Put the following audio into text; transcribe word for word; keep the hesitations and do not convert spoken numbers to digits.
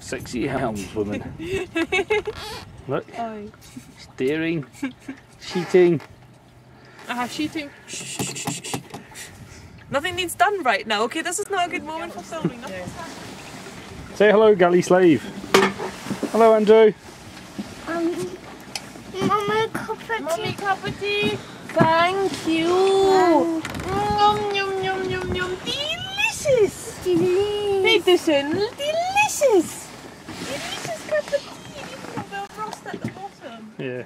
Sexy helmswoman. Look. Oh. Steering. Sheeting. I have sheeting. Shh, shh, shh, shh. Nothing needs done right now, okay? This is not a good moment for filming. Yeah. Say hello, galley slave. Hello, Andrew. Um, Mummy, cup of tea. Mummy, cup of tea. Thank you. Um, yum, yum, yum, yum, yum. Delicious. Delicious. Medicine. Delicious. Delicious cup of tea. Even though they're frost at the bottom. Yeah.